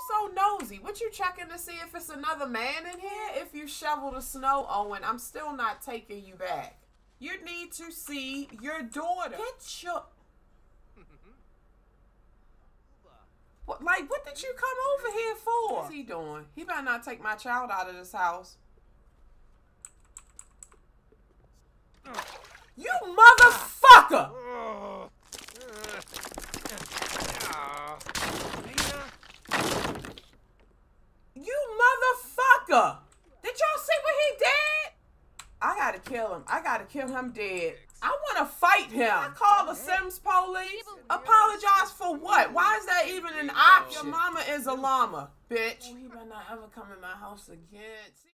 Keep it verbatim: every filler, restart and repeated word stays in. so nosy? What you checking to see if it's another man in here? If you shovel the snow, Owen, I'm still not taking you back. You need to see your daughter. Get your... What, like, what did you come over here for? What's he doing? He better not take my child out of this house. You motherfucker! You motherfucker! Did y'all see what he did? I gotta kill him. I gotta kill him dead. I wanna fight him. I call the Sims police. Apologize for what? Why is that even an option? Your mama is a llama, bitch. Oh, he better not ever come in my house again.